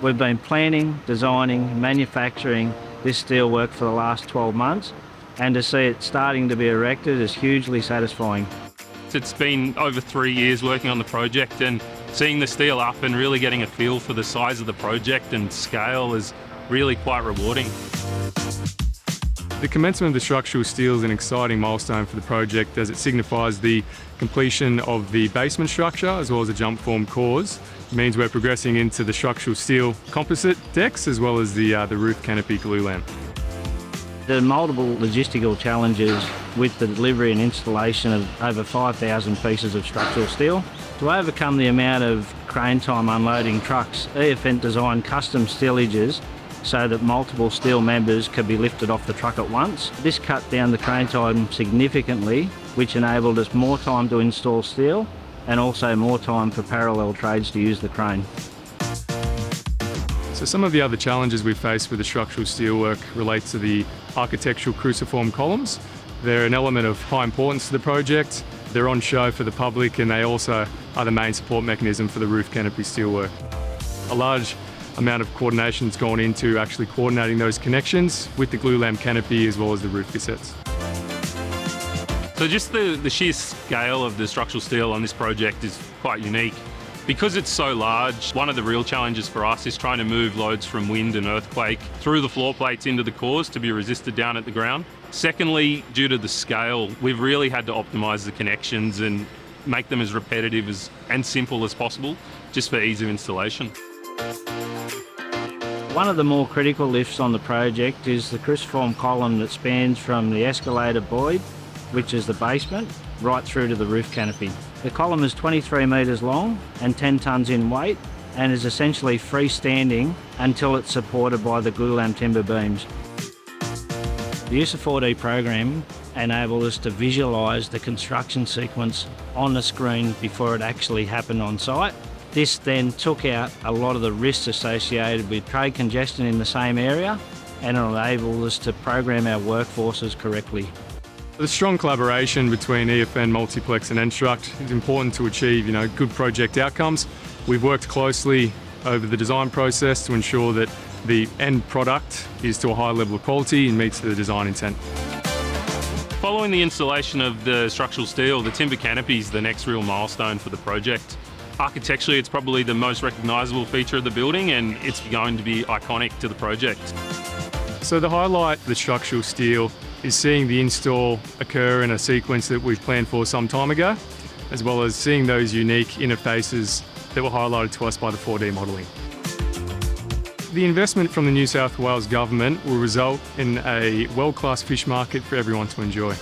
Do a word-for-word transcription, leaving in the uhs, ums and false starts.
We've been planning, designing, manufacturing this steelwork for the last twelve months, and to see it starting to be erected is hugely satisfying. It's been over three years working on the project, and seeing the steel up and really getting a feel for the size of the project and scale is really quite rewarding. The commencement of the structural steel is an exciting milestone for the project, as it signifies the completion of the basement structure as well as the jump form cores. It means we're progressing into the structural steel composite decks as well as the, uh, the roof canopy glue lamp. There are multiple logistical challenges with the delivery and installation of over five thousand pieces of structural steel. To overcome the amount of crane time unloading trucks, E F N designed custom steelages so that multiple steel members could be lifted off the truck at once. This cut down the crane time significantly, which enabled us more time to install steel and also more time for parallel trades to use the crane. So some of the other challenges we face with the structural steelwork relates to the architectural cruciform columns. They're an element of high importance to the project. They're on show for the public, and they also are the main support mechanism for the roof canopy steelwork. A large amount of coordination has gone into actually coordinating those connections with the glue lamp canopy as well as the roof cassettes. So just the, the sheer scale of the structural steel on this project is quite unique. Because it's so large, one of the real challenges for us is trying to move loads from wind and earthquake through the floor plates into the cores to be resisted down at the ground. Secondly, due to the scale, we've really had to optimise the connections and make them as repetitive as, and simple as possible, just for ease of installation. One of the more critical lifts on the project is the cruciform column that spans from the escalator void, which is the basement, right through to the roof canopy. The column is twenty-three metres long and ten tonnes in weight, and is essentially freestanding until it's supported by the glue lamp timber beams. The use of four D program enabled us to visualise the construction sequence on the screen before it actually happened on site. This then took out a lot of the risks associated with trade congestion in the same area, and it enabled us to program our workforces correctly. The strong collaboration between E F N, Multiplex and Enstruct is important to achieve you know, good project outcomes. We've worked closely over the design process to ensure that the end product is to a high level of quality and meets the design intent. Following the installation of the structural steel, the timber canopy is the next real milestone for the project. Architecturally, it's probably the most recognisable feature of the building, and it's going to be iconic to the project. So the highlight of the structural steel is seeing the install occur in a sequence that we've planned for some time ago, as well as seeing those unique interfaces that were highlighted to us by the four D modelling. The investment from the New South Wales Government will result in a world-class fish market for everyone to enjoy.